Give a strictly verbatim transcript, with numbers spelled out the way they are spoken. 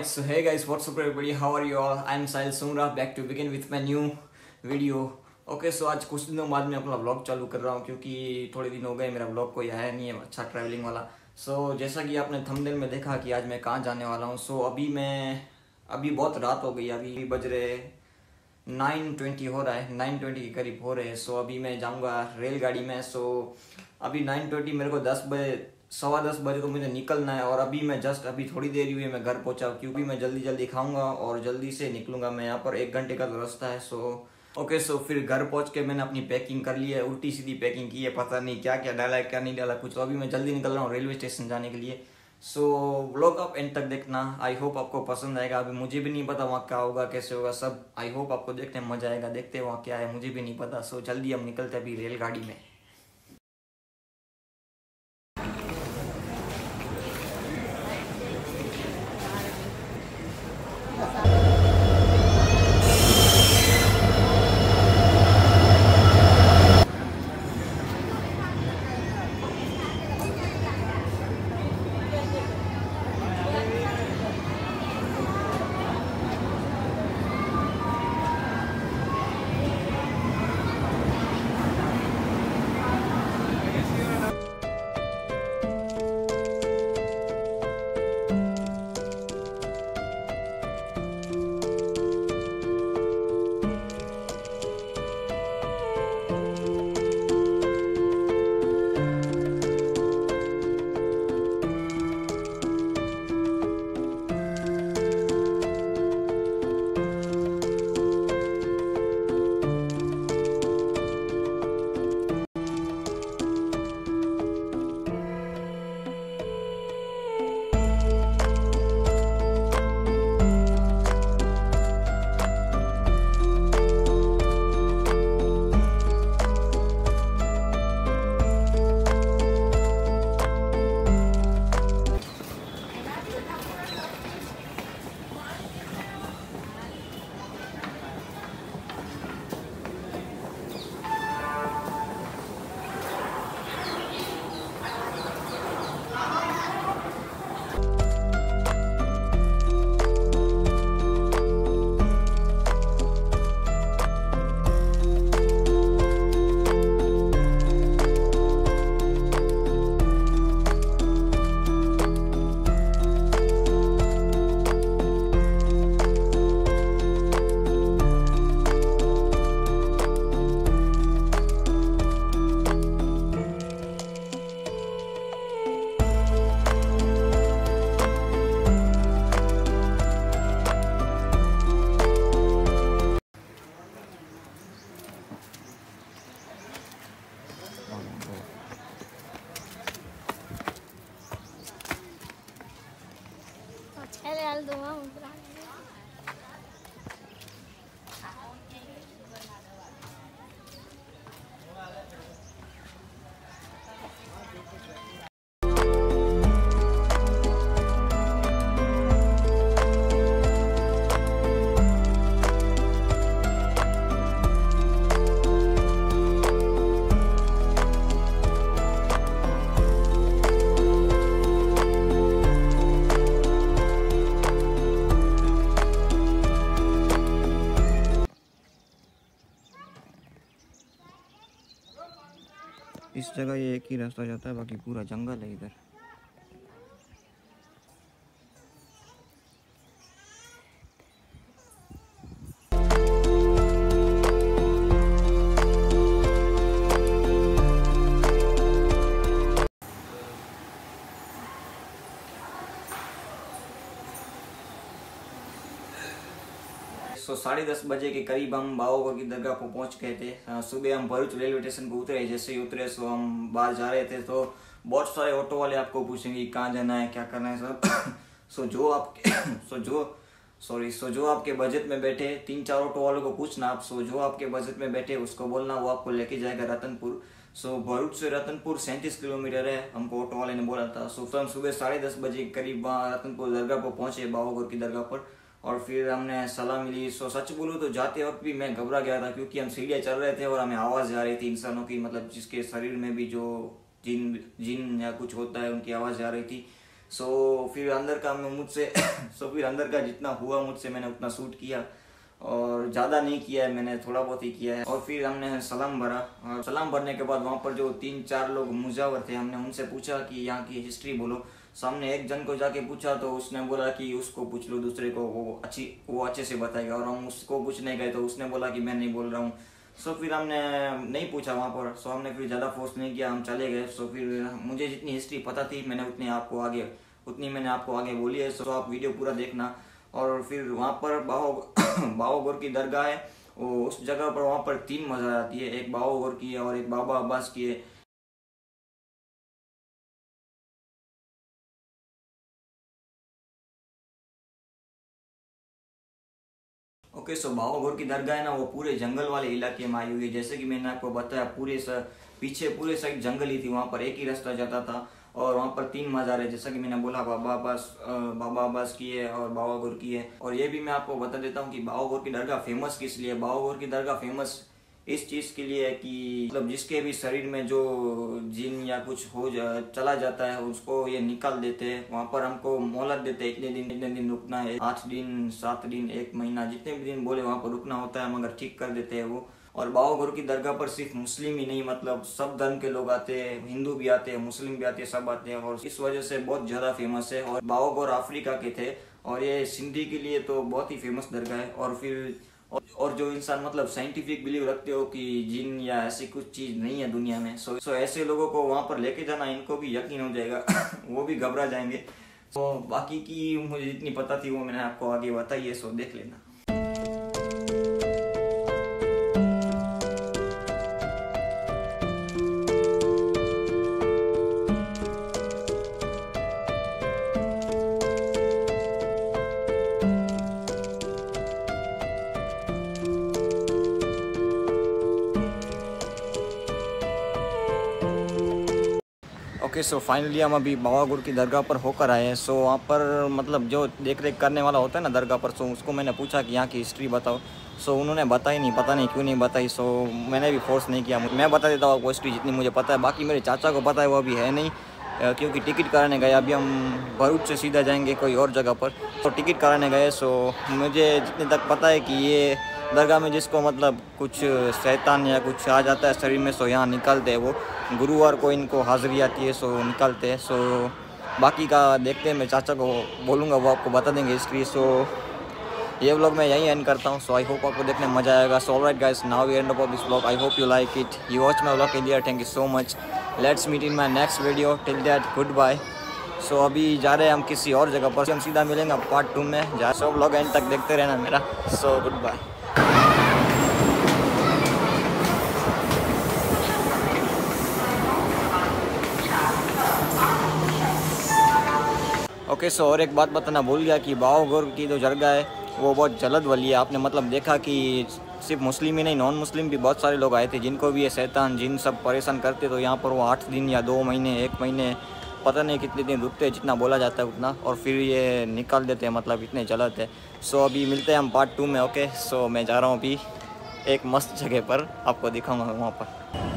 Alright, so hey guys, what's up everybody? How are you all? I'm Sahil Sungra, back to begin with my new video. Okay so आज कुछ दिनों बाद मैं अपना vlog चालू कर रहा हूँ क्योंकि थोड़े दिन हो गए मेरा व्लॉग कोई आया नहीं है अच्छा ट्रैवलिंग वाला. सो जैसा कि आपने थंबनेल में देखा कि आज मैं कहाँ जाने वाला हूँ. सो अभी मैं अभी बहुत रात हो गई, अभी बज रहे नाइन ट्वेंटी हो रहा है, नाइन ट्वेंटी के करीब हो रहे हैं. सो अभी मैं जाऊँगा रेलगाड़ी में. सो अभी नाइन ट्वेंटी मेरे को दस बजे सवा दस बजे को मुझे निकलना है और अभी मैं जस्ट अभी थोड़ी देर हुई मैं घर पहुंचा क्योंकि मैं जल्दी जल्दी खाऊंगा और जल्दी से निकलूंगा. मैं यहाँ पर एक घंटे का रास्ता है. सो ओके सो फिर घर पहुंच के मैंने अपनी पैकिंग कर ली है, उल्टी सीधी पैकिंग की है, पता नहीं क्या क्या डाला है क्या नहीं डाला कुछ. अभी मैं जल्दी निकल रहा हूँ रेलवे स्टेशन जाने के लिए. सो व्लॉग आप एंड तक देखना, आई होप आपको पसंद आएगा. अभी मुझे भी नहीं पता वहाँ क्या होगा कैसे होगा सब, आई होप आपको देखने में मजा आएगा. देखते हैं वहाँ क्या है, मुझे भी नहीं पता. सो जल्दी हम निकलते हैं अभी रेलगाड़ी में. इस जगह ये एक ही रास्ता जाता है, बाकी पूरा जंगल है इधर. तो साढ़े दस बजे के करीब हम बावा गोर की दरगाह को पहुंच गए थे. सुबह हम भरूच रेलवे स्टेशन को उतरे, जैसे ही उतरे सो हम बाहर जा रहे थे तो बहुत सारे ऑटो वाले आपको पूछेंगे कहाँ जाना है क्या करना है सब. सो जो आपके सो जो सॉरी सो जो आपके बजट में बैठे तीन चार ऑटो वालों को पूछना आप. सो जो आपके बजट में बैठे उसको बोलना, वो आपको लेके जाएगा रतनपुर. सो भरूच से रतनपुर सैंतीस किलोमीटर है, हमको ऑटो वाले ने बोला था. सो फिर हम सुबह साढ़े दस बजे के करीब रतनपुर दरगाह पर पहुंचे, बावा गोर की दरगाह पर, और फिर हमने सलाम मिली. सो सच बोलूँ तो जाते वक्त भी मैं घबरा गया था क्योंकि हम सीढ़ियाँ चल रहे थे और हमें आवाज़ आ रही थी इंसानों की, मतलब जिसके शरीर में भी जो जिन जिन या कुछ होता है उनकी आवाज़ आ रही थी. सो फिर अंदर का मैं मुझसे सो फिर अंदर का जितना हुआ मुझसे मैंने उतना सूट किया और ज़्यादा नहीं किया है, मैंने थोड़ा बहुत ही किया है। और फिर हमने सलाम भरा और सलाम भरने के बाद वहाँ पर जो तीन चार लोग मुजावर थे, हमने उनसे पूछा कि यहाँ की हिस्ट्री बोलो। सामने एक जन को जाके पूछा तो उसने बोला कि उसको पूछ लो, दूसरे को वो अच्छी वो अच्छे से बताएगा। और हम उसको पूछने गए तो उसने बोला कि मैं नहीं बोल रहा हूँ। सो फिर हमने नहीं पूछा वहाँ पर। सो हमने फिर ज़्यादा फोर्स नहीं किया, हम चले गए। सो फिर मुझे जितनी हिस्ट्री पता थी मैंने उतनी आपको आगे उतनी मैंने आपको आगे बोली है। सो आप वीडियो पूरा देखना। और फिर वहाँ पर बावा बावा गोर की दरगाह है, और उस जगह पर वहाँ पर तीन मज़ार आती है, एक बावा गोर की है और एक बाबा अब्बास की है। ओके सो बावा गोर की दरगाह है ना, वो पूरे जंगल वाले इलाके में आई हुई है। जैसे कि मैंने आपको बताया, पूरे सर पीछे पूरे साइड जंगल ही थी, वहाँ पर एक ही रास्ता जाता था। और वहाँ पर तीन मज़ार है, जैसा कि मैंने बोला, बाबा अब्बास बाबा अब्बास की है और बावा गोर की है। और ये भी मैं आपको बता देता हूँ कि बावा गोर की दरगाह फेमस किस लिए। बावा गोर की दरगाह फेमस इस चीज़ के लिए है कि मतलब जिसके भी शरीर में जो जिन या कुछ हो जा, चला जाता है उसको ये निकाल देते हैं। वहाँ पर हमको मोहलत देते हैं, इतने दिन इतने दिन रुकना है, आठ दिन सात दिन एक महीना जितने भी दिन बोले वहाँ पर रुकना होता है, मगर ठीक कर देते हैं वो। और बावा गोर की दरगाह पर सिर्फ मुस्लिम ही नहीं, मतलब सब धर्म के लोग आते हैं, हिंदू भी आते हैं, मुस्लिम भी आते हैं, सब आते हैं। और इस वजह से बहुत ज़्यादा फेमस है। और बावा गोर अफ्रीका के थे और ये सिंधी के लिए तो बहुत ही फेमस दरगाह है। और फिर और जो इंसान मतलब साइंटिफिक बिलीव रखते हो कि जिन या ऐसी कुछ चीज़ नहीं है दुनिया में, सो सो ऐसे लोगों को वहाँ पर लेके जाना, इनको भी यकीन हो जाएगा वो भी घबरा जाएंगे। तो बाकी की मुझे जितनी पता थी वो मैंने आपको आगे बताई है, सो देख लेना। ओके सो फाइनली हम अभी बावा गोर की दरगाह पर होकर आए हैं। सो वहाँ पर मतलब जो देख रेख करने वाला होता है ना दरगाह पर, सो उसको मैंने पूछा कि यहाँ की हिस्ट्री बताओ। सो उन्होंने बताई नहीं, पता नहीं क्यों नहीं बताई। सो मैंने भी फोर्स नहीं किया, मैं बता देता हूँ आपको हिस्ट्री जितनी मुझे पता है। बाकी मेरे चाचा को पता है, वो अभी है नहीं क्योंकि टिकट कराने गए। अभी हम भरूच से सीधा जाएंगे कोई और जगह पर, तो टिकट कराने गए। सो मुझे जितने तक पता है कि ये दरगाह में जिसको मतलब कुछ शैतान या कुछ आ जाता है शरीर में, सो यहाँ निकालते हैं वो। गुरुवार को इनको हाज़िरी आती है, सो निकालते हैं। सो बाकी का देखते हैं, मैं चाचा को बोलूँगा, वो आपको बता देंगे हिस्ट्री। सो ये व्लॉग मैं यहीं एंड करता हूँ। सो आई होप आपको देखने में मज़ा आएगा। So alright guys, now we end up of this vlog. I hope you like it, you watch my vlog India. Thank you so much, let's meet in my next video. Till that good bye. So अभी जा रहे हैं हम किसी और जगह पर, हम सीधा मिलेंगे पार्ट टू में। जा सो व्लॉग एंड तक देखते रहना मेरा। So good bye. Okay so और एक बात बताना भूल गया कि बावा गोर की जो दरगाह है वो बहुत जलद वाली है। आपने मतलब देखा कि सिर्फ मुस्लिम ही नहीं, नॉन मुस्लिम भी बहुत सारे लोग आए थे, जिनको भी ये शैतान जिन सब परेशान करते। तो यहाँ पर वो आठ दिन या दो महीने एक महीने पता नहीं कितने दिन रुकते हैं, जितना बोला जाता है उतना, और फिर ये निकाल देते हैं, मतलब इतने जलद है। सो अभी मिलते हैं हम पार्ट टू में। ओके सो मैं जा रहा हूँ अभी एक मस्त जगह पर, आपको दिखाऊँगा वहाँ पर।